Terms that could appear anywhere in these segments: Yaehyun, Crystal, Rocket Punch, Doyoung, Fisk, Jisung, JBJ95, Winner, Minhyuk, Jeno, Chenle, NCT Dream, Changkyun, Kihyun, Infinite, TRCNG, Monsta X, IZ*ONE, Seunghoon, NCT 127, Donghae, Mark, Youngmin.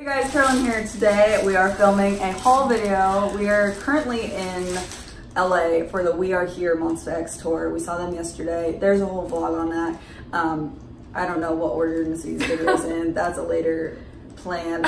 Hey guys, Carolyn here. Today we are filming a haul video. We are currently in LA for the We Are Here Monsta X tour. We saw them yesterday. There's a whole vlog on that. I don't know what order to see these videos in. That's a later plan.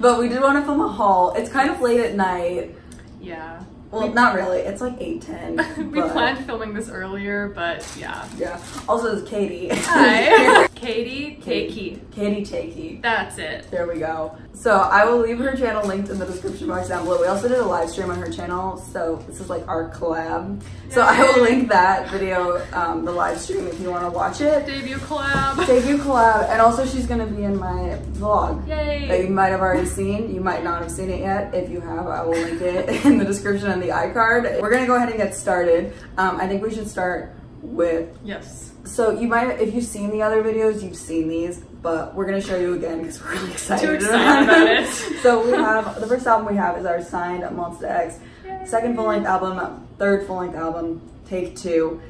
But we did want to film a haul. It's kind of late at night. Yeah. Well, not really. It's like 8:10. We planned filming this earlier, but yeah. Yeah. Also, it's Katie. Hi. Katie Taekey. Katie Taekey. That's it. There we go. So I will leave her channel linked in the description box down below. We also did a live stream on her channel, so this is like our collab. Yay. So I will link that video, the live stream, if you want to watch it. Debut collab. Debut collab. And also, she's going to be in my vlog. Yay. That you might have already seen. You might not have seen it yet. If you have, I will link it in the description. The iCard. We're gonna go ahead and get started. I think we should start with, yes, so you might, if you've seen the other videos, you've seen these, but we're gonna show you again because we're really excited, about it. So we have the first album we have is our signed Monsta X. Yay. Second full-length album, third full-length album, Take Two.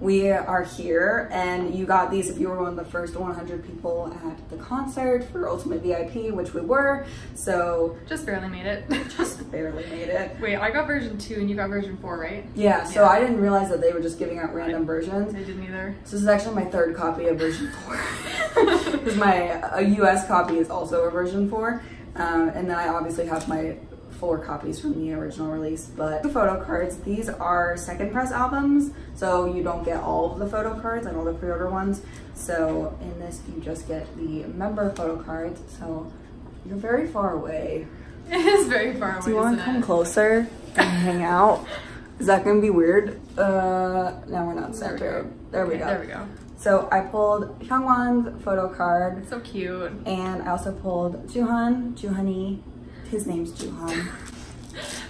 We are here, and you got these if you were one of the first 100 people at the concert for Ultimate VIP, which we were, so... Just barely made it. Just barely made it. Wait, I got version 2 and you got version 4, right? Yeah, so yeah. I didn't realize that they were just giving out random versions. I didn't either. So this is actually my third copy of version 4. Because a US copy is also a version 4. And then I obviously have my 4 copies from the original release, but the photo cards, these are second press albums, so you don't get all of the photo cards and all the pre-order ones. So in this, you just get the member photo cards, so you're very far away. It is very far away. Do you want to come closer and hang out? Is that gonna be weird? No, we're not centered. There we go. There we go. So I pulled Hyungwon's photo card. So cute. And I also pulled Jooheon, Jooheon-y. His name's Jooheon.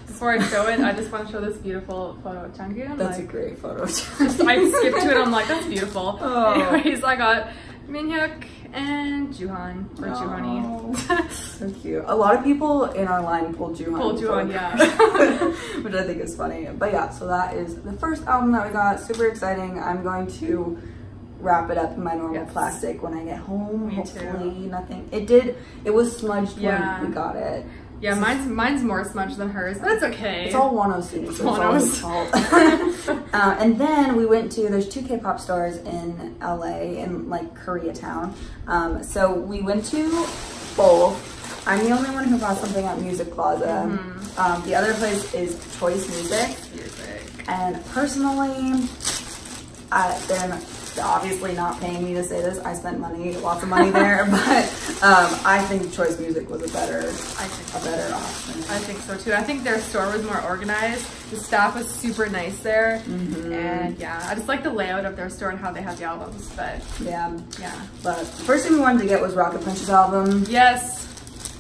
Before I show it, I just want to show this beautiful photo of Changkyun. That's a great photo of Changkyun. I skipped to it, I'm like, that's beautiful. Oh. Anyways, I got Minhyuk and Jooheon, or Jooheon-y. So cute. A lot of people in our line pulled Jooheon. Pulled Jooheon, yeah. Which I think is funny. But yeah, so that is the first album that we got. Super exciting. I'm going to wrap it up in my normal plastic when I get home. Me Hopefully too. Nothing. It was smudged when we got it. Yeah, mine's more smudged than hers, but it's okay. It's all Wano students, so it's all his fault. And then we went to, there's 2 K-pop stores in LA, in like Koreatown. So we went to both. I'm the only one who bought something at Music Plaza. Mm-hmm. The other place is Choice Music. And personally, they're obviously not paying me to say this. I spent money, lots of money there, but I think Choice Music was a better option. I think so too. I think their store was more organized. The staff was super nice there, and yeah, I just like the layout of their store and how they have the albums. But yeah. But the first thing we wanted to get was Rocket Punch's album. Yes.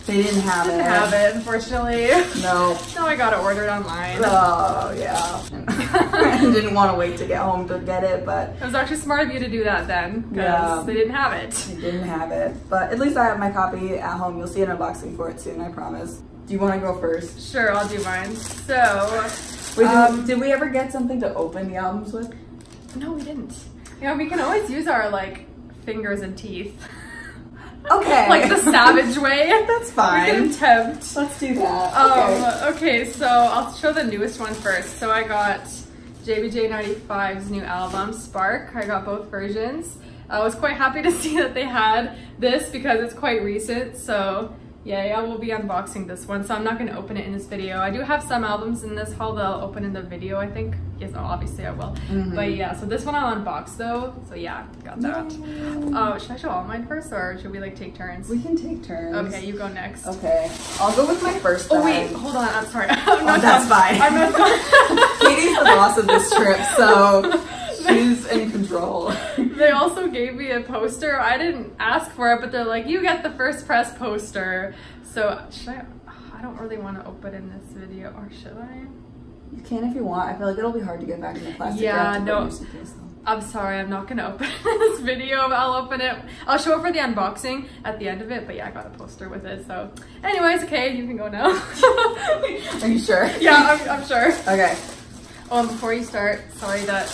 They didn't have it, unfortunately. No. So I got it ordered online. Oh, yeah. I didn't want to wait to get home to get it, but... It was actually smart of you to do that then, because they didn't have it. They didn't have it. But at least I have my copy at home. You'll see an unboxing for it soon, I promise. Do you want to go first? Sure, I'll do mine. So... Wait, did we ever get something to open the albums with? No, we didn't. You know, we can always use our, like, fingers and teeth. Okay. Like the savage way. That's fine. We can attempt. Let's do that. Okay, so I'll show the newest one first. So I got JBJ95's new album, Spark. I got both versions. I was quite happy to see that they had this because it's quite recent. So yeah, we'll be unboxing this one. So I'm not going to open it in this video. I do have some albums in this haul that I'll open in the video, I think. Yes, obviously I will. But yeah, so this one I'll unbox though. So yeah, got that. Should I show all mine first or should we like take turns? We can take turns. Okay, you go next. Okay, I'll go with my first one. Oh wait, hold on, I'm sorry. That's fine. I'm not done. Katie's the boss of this trip, so she's in control. They also gave me a poster. I didn't ask for it, but they're like, you get the first press poster. So should I don't really want to open in this video, or should I? You can if you want. I feel like it'll be hard to get back in the plastic. Yeah, no. I'm sorry, I'm not going to open this video, but I'll open it. I'll show it for the unboxing at the end of it, but yeah, I got a poster with it, so. Anyways, okay, you can go now. Are you sure? Yeah, I'm sure. Okay. Oh, and before you start, sorry that...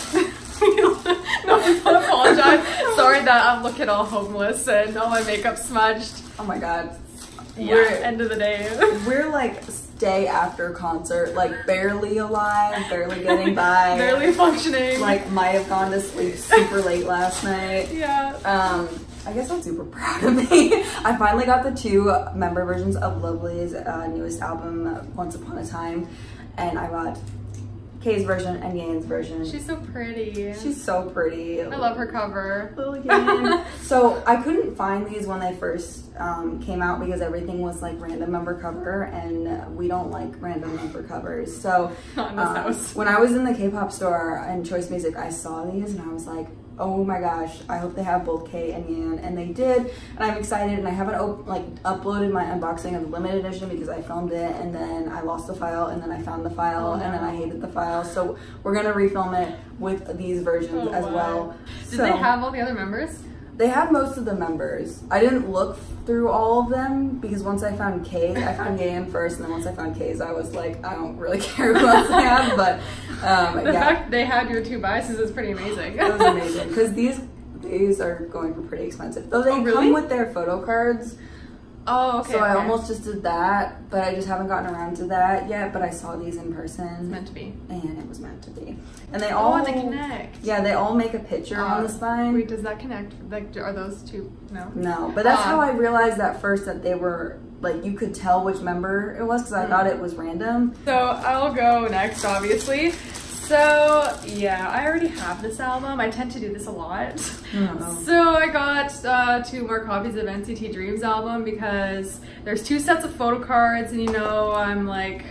No, I apologize. Sorry that I look all homeless and all my makeup smudged. Oh my god. Yeah, we're, end of the day. We're like day after concert, like barely alive, barely getting by. Barely functioning. Like might have gone to sleep super late last night. Yeah. I guess I'm super proud of me. I finally got the two member versions of Lovelyz' newest album, Once Upon a Time, and I got Kei's version and Yane's version. She's so pretty. She's so pretty. I love her cover. Little Yane. So I couldn't find these when they first came out because everything was like random member cover, and we don't like random member covers. So when I was in the K-pop store and Choice Music, I saw these and I was like, oh my gosh, I hope they have both Kei and Yane, and they did, and I'm excited. And I haven't like uploaded my unboxing of the limited edition because I filmed it and then I lost the file and then I found the file and then I hated the file, so we're gonna refilm it with these versions as well. Did they have all the other members? They have most of the members. I didn't look through all of them because once I found Kei, I found Yaehyun first, and then once I found Kei's, I was like, I don't really care who else I have, but the fact they had your two biases is pretty amazing. It was amazing because these are going for pretty expensive. Though they come with their photo cards. Oh, okay. So I almost just did that, but I just haven't gotten around to that yet. But I saw these in person. It's meant to be. And it was meant to be. And they all they connect. Yeah, they all make a picture on the spine. Wait, does that connect? Like, are those two? No. No, but that's how I realized at first that they were like you could tell which member it was because I thought it was random. So I'll go next, obviously. So yeah, I already have this album. I tend to do this a lot. So I got two more copies of NCT Dream's album because there's two sets of photo cards, and you know I'm like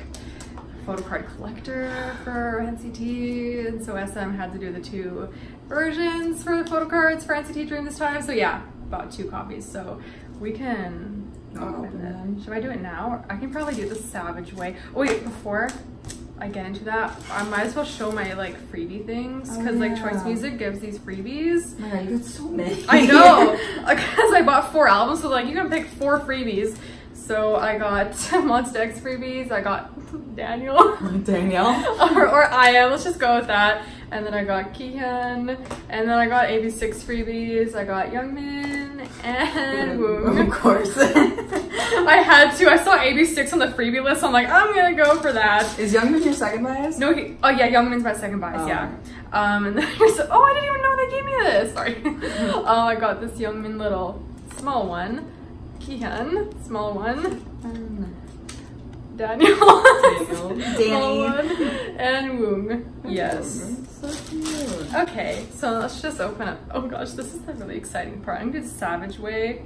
a photo card collector for NCT, and so SM had to do the two versions for the photo cards for NCT Dream this time. So yeah, bought two copies. So we can open it. Should I do it now? I can probably do it the savage way. Oh wait, before I get into that, I might as well show my like freebie things because like Choice Music gives these freebies. Oh my god, you got so many. I know, because I bought four albums, so like you can pick four freebies. So I got Monsta X freebies, I got Daniel or I am, let's just go with that. And then I got Kihyun, and then I got AB6IX freebies, I got Youngmin and Woong. Of course. I had to. I saw AB6IX on the freebie list, so I'm like, I'm gonna go for that. Is Youngmin your second bias? No, oh yeah, Youngmin's my second bias, yeah. And then I said, oh, I didn't even know they gave me this, sorry. Oh, I got this Youngmin little small one. Kihyun, small one. Daniel. Danny. One, and Woong. Yes. So cute. Okay, so let's just open up. Oh gosh, this is the really exciting part. I'm gonna do savage way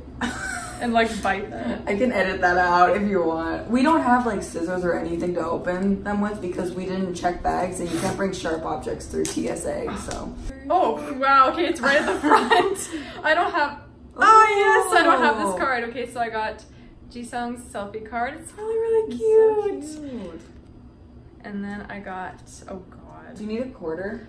and like bite that. I can edit that out if you want. We don't have like scissors or anything to open them with because we didn't check bags and you can't bring sharp objects through TSA, so. Oh, wow, okay, it's right at the front. I don't have. Oh yes, I don't have this card. Okay, so I got Jisung's selfie card. It's really cute. So cute. And then I got, oh god. Do you need a quarter?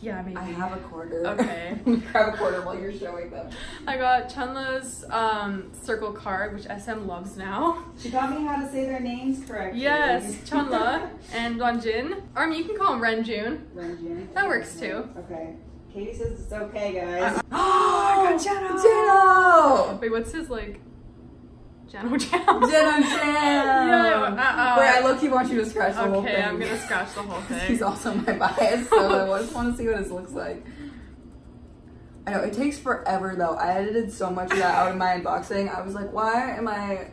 Yeah, maybe. I have a quarter. Okay. Grab a quarter while you're showing them. I got Chenle's circle card, which SM loves now. She taught me how to say their names correctly. Yes, Chenle and Renjun. Or I mean, you can call him Renjun. Renjun. That works too. Okay. Katie says it's okay, guys. Oh, I got Jeno! Wait, what's his, like, Jeno Jam? Wait, I low-key want you to scratch the whole thing. Okay, I'm gonna scratch the whole thing. He's also my bias, so I just want to see what his looks like. I know, it takes forever, though. I edited so much of that out of my unboxing. I was like, why am I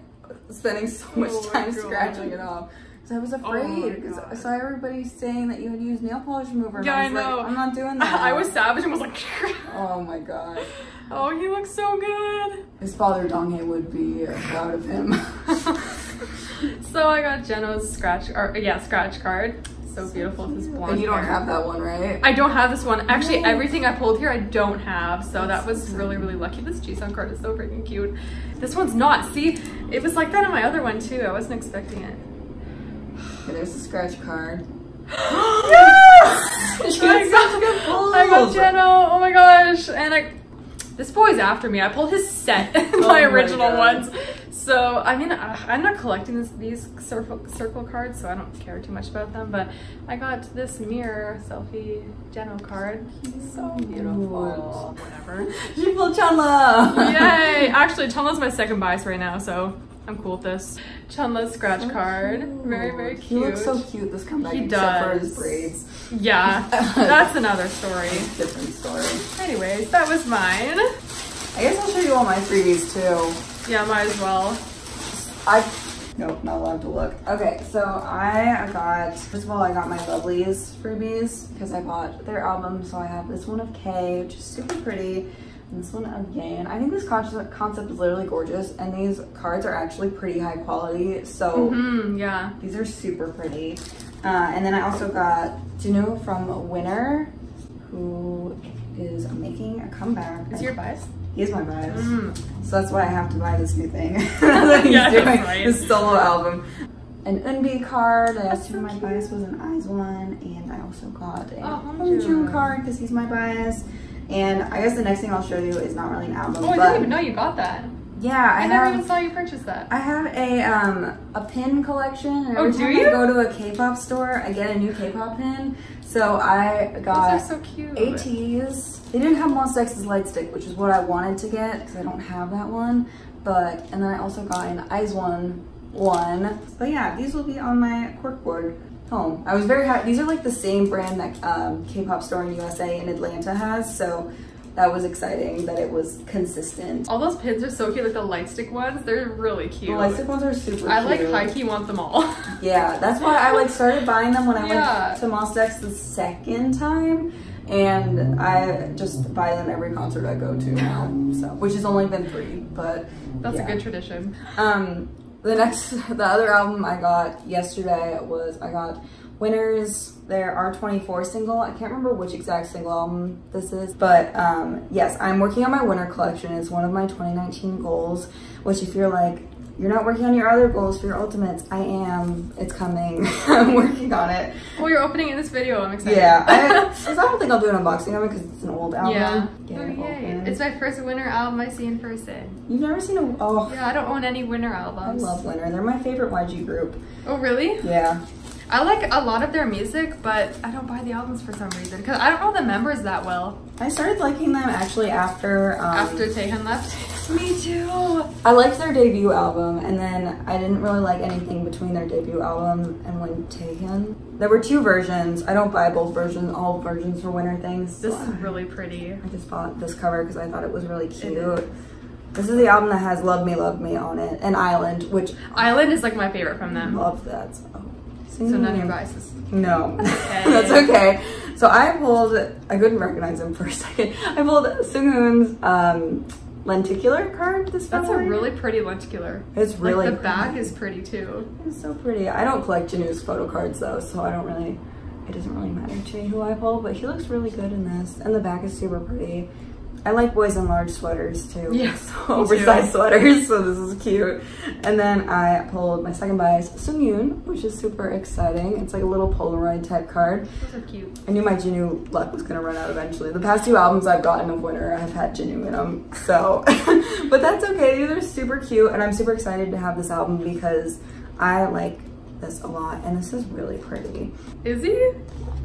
spending so much time scratching it off? I was afraid because I saw everybody saying that you had used nail polish remover. Yeah, I know. Like, I'm not doing that. I was savage and was like, oh my god. Oh, he looks so good. His father, Donghae, would be proud of him. So I got Jeno's scratch card. So beautiful. This blonde. And you don't have that one, right? I don't have this one. Actually, everything I pulled here, I don't have. So that was really, really lucky. This Jisung card is so freaking cute. This one's not. See, it was like that in my other one too. I wasn't expecting it. Okay, there's the scratch card. Yes! I got Jeno, oh my gosh. And this boy's after me. I pulled his set, my original ones. So I mean, I'm not collecting these circle cards, so I don't care too much about them, but I got this mirror selfie Jeno card. He's so beautiful. Whatever. She pulled Chenle! Yay! Actually, Chenle's my second bias right now, so I'm cool with this. Chenle's scratch card. Cute. Very, very cute. He looks so cute this comeback. He does. For his braids. Yeah. That's another story. Different story. Anyways, that was mine. I guess I'll show you all my freebies too. Yeah, might as well. Nope, not allowed to look. Okay, so I got, first of all, I got my Lovelyz freebies because I bought their album. So I have this one of Kei, which is super pretty. And this one of Yane. I think this concept is literally gorgeous, and these cards are actually pretty high quality. So yeah, these are super pretty. And then I also got Juno from Winner, who is making a comeback. Is your bias? He is my bias. So that's why I have to buy this new thing that he's doing, right. His solo album. An Unbi card. I assume my bias was an IZ*ONE, and I also got a Renjun card because he's my bias. And I guess the next thing I'll show you is not really an album. Oh, I didn't even know you got that. Yeah, I never even saw you purchase that. I have a pin collection. And every time I go to a K-pop store, I get a new K-pop pin. So I got so cute. ATs. They didn't have Monsta X's light stick, which is what I wanted to get because I don't have that one. But and then I also got an IZ*ONE one. But yeah, these will be on my corkboard. Home. I was very happy. These are like the same brand that K-pop store in USA in Atlanta has, so that was exciting that it was consistent. All those pins are so cute, like the light stick ones, they're really cute. The light stick ones are super cute. I like high-key want them all. Yeah, that's why I like started buying them when I went to Monsta X the second time, and I just buy them every concert I go to now, so, which has only been 3, but that's a good tradition. The other album I got yesterday was, I got Winner's, their R24 single. I can't remember which exact single album this is, but yes, I'm working on my Winner collection. It's one of my 2019 goals, which if you're like, you're not working on your other goals for your ultimates, I am. It's coming. I'm working on it. Well, you're opening in this video. I'm excited. Yeah. I don't think I'll do an unboxing of it because it's an old album. Yeah. It's my first Winner album I see in person. You've never seen a... Oh. Yeah, I don't own any Winner albums. I love Winner. They're my favorite YG group. Oh, really? Yeah. I like a lot of their music, but I don't buy the albums for some reason because I don't know the members that well. I started liking them actually after Taehyun left. Me too. I liked their debut album, and then I didn't really like anything between their debut album and when Taehyun. There were 2 versions. I don't buy both versions. All versions for Winner things. This is really pretty. I just bought this cover because I thought it was really cute. This is the album that has Love Me on it and Island, which Island is like my favorite from them. Love that. So none of your biases. No, okay. That's okay. So I pulled, I couldn't recognize him for a second. I pulled Seunghoon's lenticular card this time. That's a really pretty lenticular. It's really like the back is pretty too. It's so pretty. I don't collect Jinwoo's photo cards though, so I don't really, it doesn't really matter to me who I pull, but he looks really good in this. And the back is super pretty. I like boys in large sweaters too. Yes, oversized sweaters, so this is cute. And then I pulled my second bias, Seunghoon, which is super exciting. It's like a little Polaroid type card. Those are cute. I knew my Jinwoo luck was gonna run out eventually. The past 2 albums I've gotten of Winner, I've had Jinwoo in them, so. But that's okay, these are super cute, and I'm super excited to have this album because I like this a lot, and this is really pretty. Is he?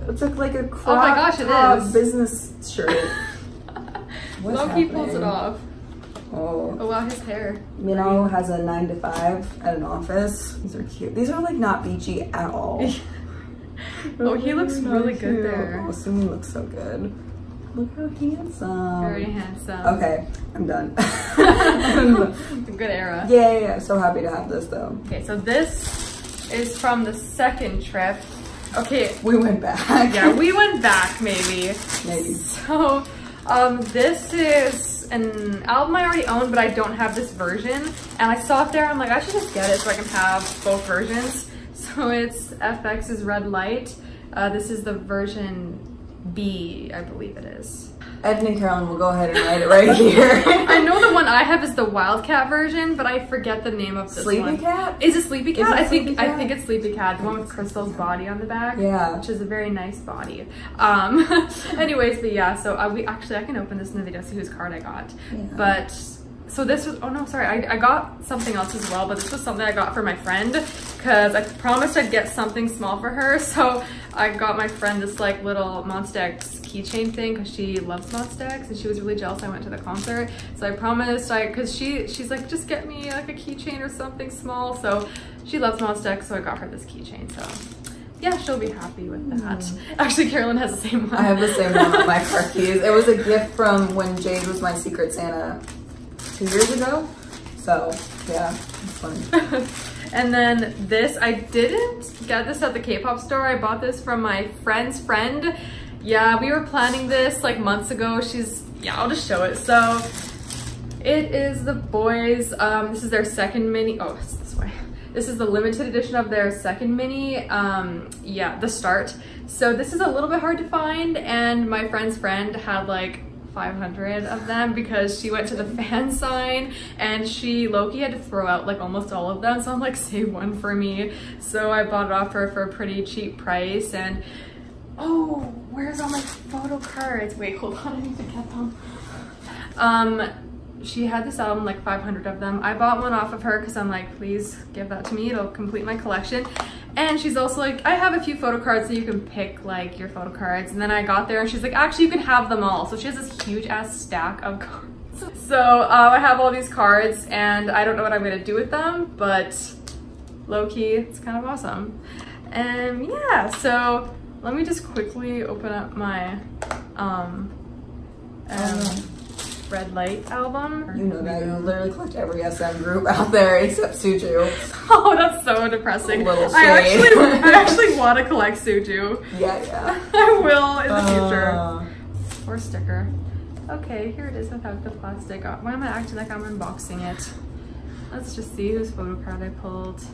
It's like a crop top business shirt. Loki pulls it off. Oh wow, his hair. Minhyuk has a 9-to-5 at an office. These are cute. These are like not beachy at all. He looks really good there. Oh, Seunghoon looks so good. Look how handsome. Very handsome. Okay, I'm done. It's a good era. Yay, I'm so happy to have this though. Okay, so this is from the second trip. Okay. We went back. Yeah, we went back maybe. Maybe. So... this is an album I already own, but I don't have this version, and I saw it there, I'm like, I should just get it so I can have both versions. So it's FX's Red Light. This is the version B, I believe it is. Ed and Carolyn will go ahead and write it right here. I know the one I have is the Wildcat version, but I forget the name of this one. Sleepy Cat? Is it Sleepy Cat? I think it's Sleepy Cat, the one with Crystal's body on the back. Yeah. Which is a very nice body. Anyways, but yeah, so I can open this in the video, see whose card I got. Yeah. But So this was, oh no, sorry, I got something else as well, but this was something I got for my friend because I promised I'd get something small for her. So I got my friend this like little Monsta X keychain thing because she loves Monsta X and she was really jealous I went to the concert. So I promised, because she's like, just get me like a keychain or something small. So she loves Monsta X, so I got her this keychain. So yeah, she'll be happy with that. Actually, Carolyn has the same one. I have the same one with my car keys. It was a gift from when Jade was my Secret Santa 2 years ago. So yeah, it's fun. And then this, I didn't get this at the K-pop store. I bought this from my friend's friend. Yeah, we were planning this like months ago. Yeah, I'll just show it. So it is the boys. This is their second mini. Oh, it's this way. This is the limited edition of their second mini, yeah, The Start. So this is a little bit hard to find, and my friend's friend had like 500 of them because she went to the fan sign and she low-key had to throw out like almost all of them. So I'm like, save one for me. So I bought it off her for a pretty cheap price. And oh, where's all my photo cards? Wait, hold on, I need to get them. She had this album, like 500 of them. I bought one off of her because I'm like, please give that to me, it'll complete my collection. And she's also like, I have a few photo cards, so you can pick like your photo cards. And then I got there and she's like, actually you can have them all. So she has this huge ass stack of cards. So I have all these cards and I don't know what I'm gonna do with them, but low-key it's kind of awesome. And yeah, so let me just quickly open up my Red Light album. You know that you literally collect every SM group out there except Suju. Oh, that's so depressing. I actually want to collect Suju. Yeah, yeah. I will in the future. Or sticker. Okay, here it is without the plastic. Why am I acting like I'm unboxing it? Let's just see whose photo card I pulled.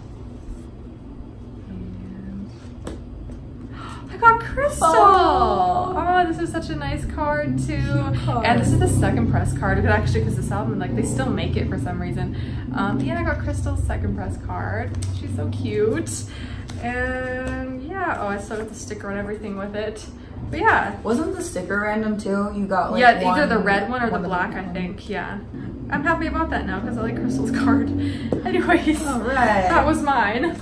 I got Crystal! Oh, this is such a nice card too. And this is the second press card, actually, because this album, like, they still make it for some reason. Yeah, I got Crystal's second press card. She's so cute. And yeah, oh, I still got the sticker and everything with it. But yeah. Wasn't the sticker random too? You got like, yeah, either the red one or the black, I think, yeah. I'm happy about that now because I like Crystal's card. Anyways, all right. That was mine.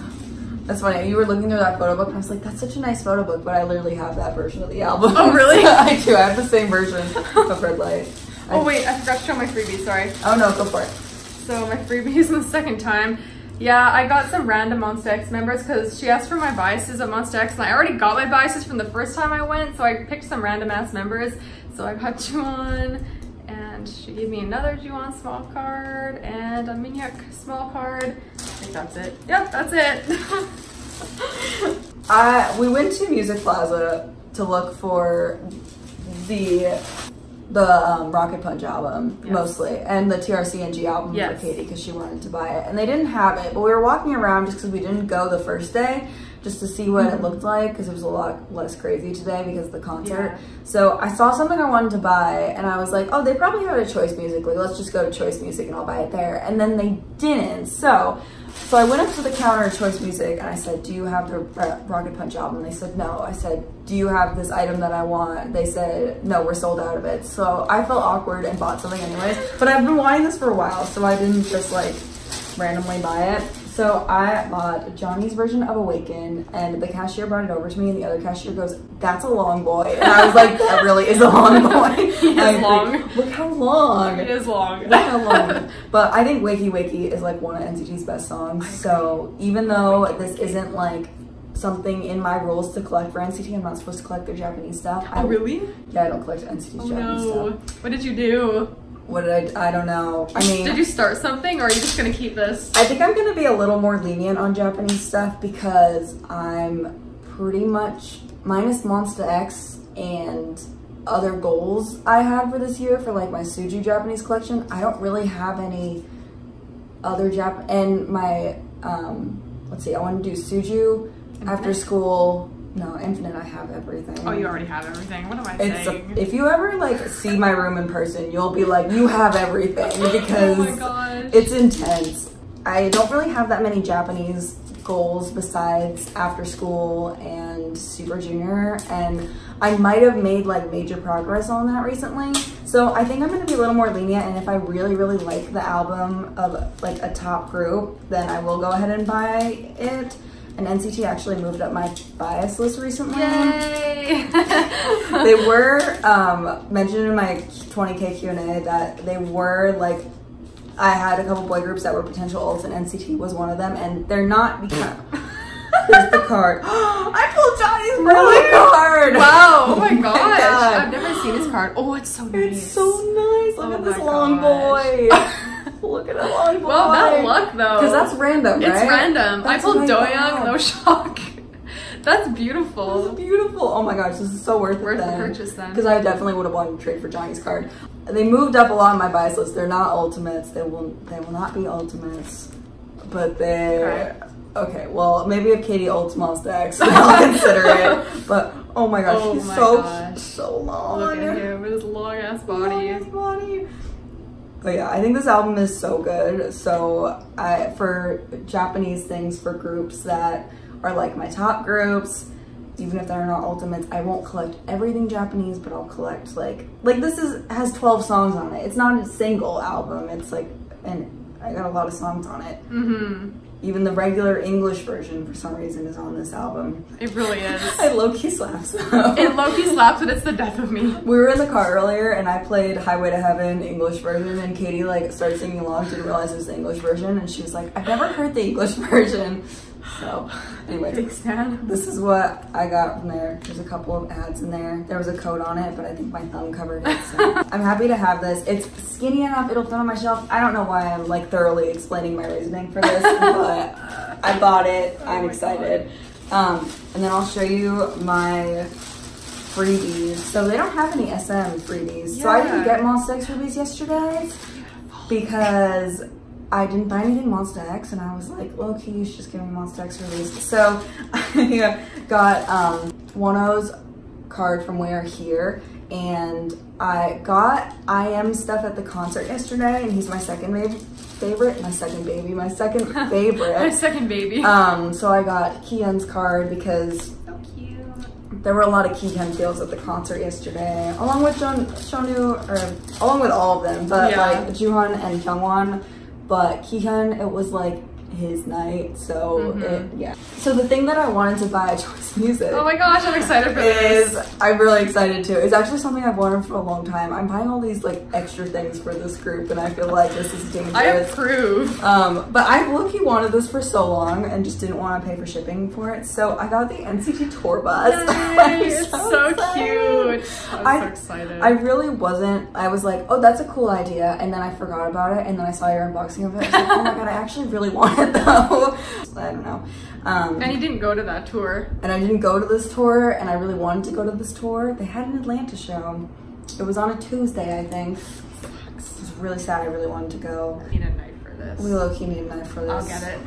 That's funny, you were looking through that photo book and I was like, that's such a nice photo book, but I literally have that version of the album. Oh, really? I do, I have the same version of Red Light. Oh wait, I forgot to show my freebies, sorry. Oh no, go for it. So my freebies in the second time. Yeah, I got some random Monsta X members because she asked for my biases of Monsta X and I already got my biases from the first time I went, so I picked some random ass members. So I got Jooheon, and she gave me another Jooheon small card and a Minhyuk small card. I think that's it. Yep, that's it. We went to Music Plaza to look for the Rocket Punch album, yes, mostly, and the TRCNG album, yes, for Katie because she wanted to buy it. And they didn't have it, but we were walking around just because we didn't go the first day, just to see what it looked like because it was a lot less crazy today because of the concert. Yeah. So I saw something I wanted to buy and I was like, oh, they probably have a Choice Music. Like, let's just go to Choice Music and I'll buy it there. And then they didn't. So I went up to the counter of Choice Music and I said, do you have the Rocket Punch album? And they said, no. I said, do you have this item that I want? They said, no, we're sold out of it. So I felt awkward and bought something anyways. But I've been wanting this for a while, so I didn't just like randomly buy it. So I bought Johnny's version of Awaken, and the cashier brought it over to me, and the other cashier goes, that's a long boy. And I was like, that really is a long boy. It's long. Like, look how long. It is long. Look how long. But I think Wakey Wakey is like one of NCT's best songs. So even though this isn't like something in my rules to collect for NCT, I'm not supposed to collect their Japanese stuff. Oh, really? Yeah, I don't collect NCT's Japanese stuff. What did you do? What did I don't know. I mean, did you start something or are you just gonna keep this? I think I'm gonna be a little more lenient on Japanese stuff because I'm pretty much, minus Monsta X and other goals I had for this year for like my Suju Japanese collection, I don't really have any other and my, let's see, I wanna do Suju, Infinite? After School, no, Infinite, I have everything. Oh, you already have everything. What am I saying? If you ever like see my room in person, you'll be like, you have everything because oh my gosh, it's intense. I don't really have that many Japanese goals besides After School and Super Junior, and I might have made like major progress on that recently. So I think I'm gonna be a little more lenient, and if I really like the album of like a top group, then I will go ahead and buy it. And NCT actually moved up my bias list recently. Yay! They were mentioned in my 20K Q&A that they were like, I had a couple boy groups that were potential ults, and NCT was one of them, and they're not because here's the card. I pulled Johnny's brother card! Wow! Oh my gosh! I've never seen his card. Oh, it's so nice. It's so nice. Look at this long boy. Look at that long boy. Well, that luck though. Because that's random, right? It's random. I pulled Doyoung, no shock. That's beautiful. This is beautiful. Oh my gosh, this is so worth it. Worth the purchase then. Because I definitely would have wanted to trade for Johnny's card. They moved up a lot on my bias list. They're not ultimates. They will not be ultimates. But they okay, well maybe if Katie ults Monsta X, I'll consider it. But oh my gosh, he's so long. Look at him with his long ass body. But yeah, I think this album is so good. So for Japanese things, for groups that are like my top groups, even if they're not ultimates, I won't collect everything Japanese, but I'll collect like this has 12 songs on it. It's not a single album. It's like, and I got a lot of songs on it. Mm-hmm. Even the regular English version, for some reason, is on this album. It really is. It low-key slaps. It low-key slaps, and it's the death of me. We were in the car earlier, and I played Highway to Heaven English version, and Katie like started singing along, didn't realize it was the English version, and she was like, I've never heard the English version. So, anyway, this is what I got from there. There's a couple of ads in there. There was a coat on it, but I think my thumb covered it, so. I'm happy to have this. It's skinny enough, it'll fit on my shelf. I don't know why I'm like thoroughly explaining my reasoning for this, but I bought it. Oh, I'm excited. And then I'll show you my freebies. So they don't have any SM freebies. Yeah. So I didn't get Monsta X freebies yesterday because I didn't buy anything Monsta X, and I was like, low-key, you should just give me Monsta X release. So I got Wono's card from We Are Here, and I got IM stuff at the concert yesterday, and he's my second favorite, my second favorite. My second baby. So I got Kihyun's card because so cute. There were a lot of Kihyun deals at the concert yesterday, along with Shonu, or along with all of them, but like Jooheon and Hyungwon. But Kihyun, it was like his night, so yeah. So the thing that I wanted to buy at Choice Music. Oh my gosh, I'm excited for this. I'm really excited too. It's actually something I've wanted for a long time. I'm buying all these like extra things for this group, and I feel like this is dangerous. I approve. But I low-key wanted this for so long and just didn't want to pay for shipping for it. So I got the NCT tour bus. It's so cute. I'm so excited. I really wasn't. I was like, oh, that's a cool idea, and then I forgot about it, and then I saw your unboxing of it. I was like, oh my god, I actually really want it though. I don't know. And you didn't go to that tour. And I didn't go to this tour, and I really wanted to go to this tour. They had an Atlanta show. It was on a Tuesday, I think. It was really sad. I really wanted to go. We need a knife for this. We low-key need a knife for this. I'll get it.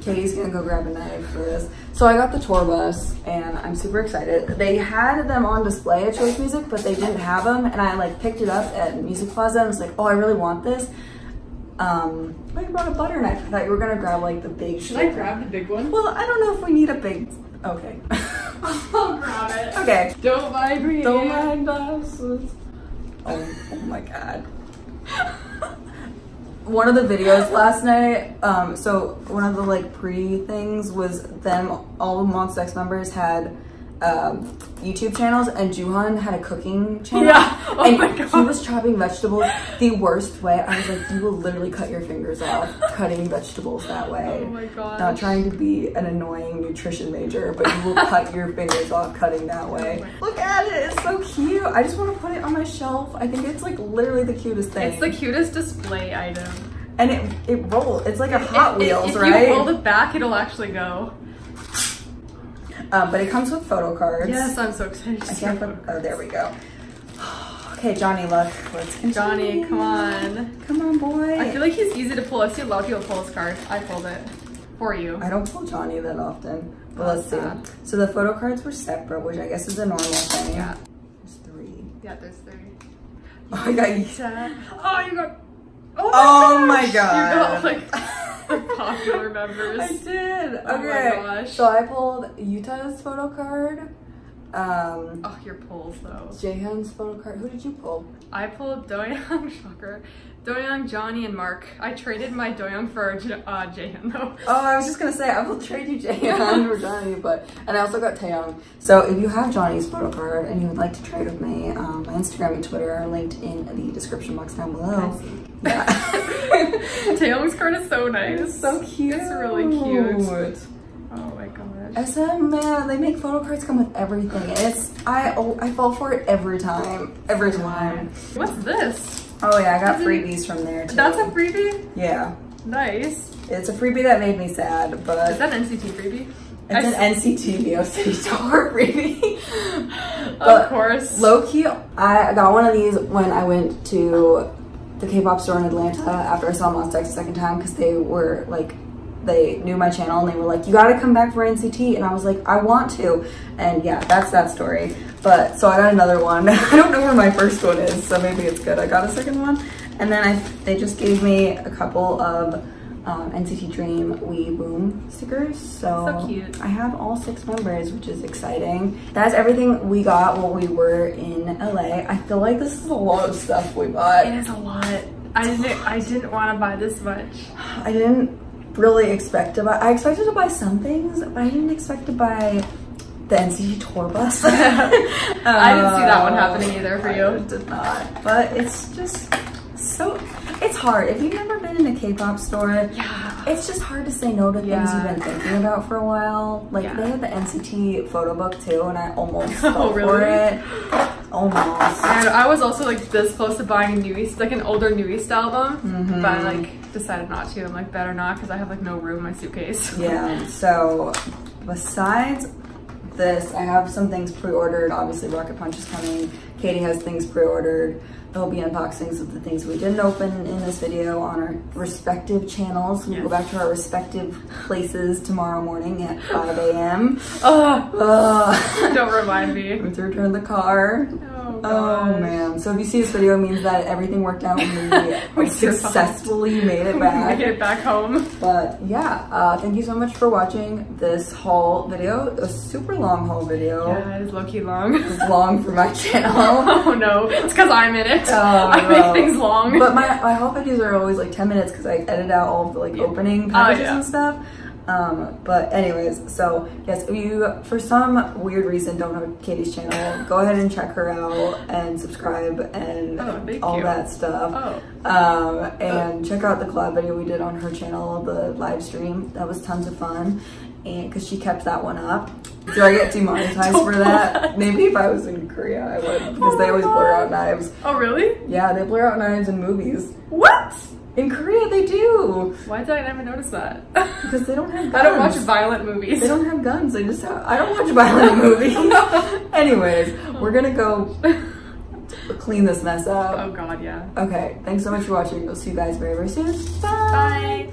Katie's gonna go grab a knife for this. So I got the tour bus, and I'm super excited. They had them on display at Choice Music, but they didn't have them, and I like picked it up at Music Plaza, and I was like, oh, I really want this. I brought a butter knife. I thought you were gonna grab like the big Should I grab the big one? Well, I don't know if we need a big okay. I'll grab it. Okay. Don't mind me. Don't mind us. Oh my god. One of the videos last night, so one of the like pre things was them, all the Monsta X members had YouTube channels, and Jooheon had a cooking channel. Yeah. Oh and my god. He was chopping vegetables the worst way. I was like, you will literally cut your fingers off cutting vegetables that way. Oh my god. Not trying to be an annoying nutrition major, but you will cut your fingers off cutting that way. Look at it. It's so cute. I just want to put it on my shelf. I think it's like literally the cutest thing. It's the cutest display item. And it rolls. It's like a Hot Wheels, right? If you roll it back, it'll actually go. But it comes with photo cards. Yes, I'm so excited. I can't put, oh, there we go. Okay, Johnny, look. Let's continue. Johnny, come on. Come on, boy. I feel like he's easy to pull. I've seen a lot of people pull his card. I pulled it for you. I don't pull Johnny that often, but let's see. So the photo cards were separate, which I guess is a normal thing. Yeah. There's three. Yeah, there's three. Oh, I got you. Oh, you got, oh my god. You got like popular members. I did. Okay. Oh my gosh. So I pulled Utah's photo card. Oh, your pulls though. Jaehyun's photo card. Who did you pull? I pulled Doyoung, shocker, Doyoung, Johnny, and Mark. I traded my Doyoung for Jaehyun though. Oh, I was just gonna say, I will trade you Jaehyun for Johnny, but, and I also got Taehyun. So if you have Johnny's photo card and you would like to trade with me, my Instagram and Twitter are linked in the description box down below. Yeah. Taehyung's card is so nice. It's so cute. It's really cute. Oh my gosh. SM, man, they make photo cards come with everything. It's, I fall for it every time. Every time. What's this? Oh yeah, I got freebies from there too. That's a freebie? Yeah. Nice. It's a freebie that made me sad, but. Is that an NCT freebie? It's an NCT VOC Star freebie. Of course. Low key, I got one of these when I went to the K-pop store in Atlanta after I saw Monsta X the second time because they were like, they knew my channel and they were like, you gotta come back for NCT, and I was like, I want to, and yeah, that's that story. But so I got another one. I don't know where my first one is, so maybe it's good I got a second one. And then they just gave me a couple of NCT Dream Woong stickers, so cute. I have all 6 members, which is exciting. That's everything we got while we were in LA. I feel like this is a lot of stuff we bought. It is a lot. I didn't want to buy this much. I didn't really expect to buy. I expected to buy some things, but I didn't expect to buy the NCT tour bus. I didn't see that one happening either for you. I did not. But it's just so, it's hard. If you've never been in a K-pop store, yeah, it's just hard to say no to things you've been thinking about for a while. Like they had the NCT photo book too, and I almost fell for it. Almost. And I was also like this close to buying a new East, like an older New East album, but I like decided not to. I'm like, better not, because I have like no room in my suitcase. Yeah. So besides this, I have some things pre-ordered. Obviously Rocket Punch is coming. Katie has things pre-ordered. There'll be unboxings of the things we didn't open in this video on our respective channels. We'll go back to our respective places tomorrow morning at 5 a.m. Don't remind me. We have to return the car. Oh, gosh. Oh man. So if you see this video, it means that everything worked out and we successfully made it back. We made it back home. But yeah, thank you so much for watching this haul video. A super long haul video. Yeah, it is low-key long. It's long for my channel. Oh no, it's because I'm in it. I make things long. But my haul videos are always like 10 minutes because I edit out all of the like opening packages and stuff. But anyways, so yes, if you for some weird reason don't have Katie's channel, go ahead and check her out and subscribe and all that stuff. And check out the collab video we did on her channel, the live stream. That was tons of fun. And because she kept that one up. Do I get demonetized for that? Maybe if I was in Korea, I would, because they always blur out knives. Oh, really? Yeah, they blur out knives in movies. What? In Korea, they do. Why did I never notice that? Because they don't have guns. I don't watch violent movies. They don't have guns. They just have, I don't watch violent movies. Anyways, we're gonna go clean this mess up. Oh God, yeah. Okay, thanks so much for watching. We'll see you guys very, very soon. Bye. Bye.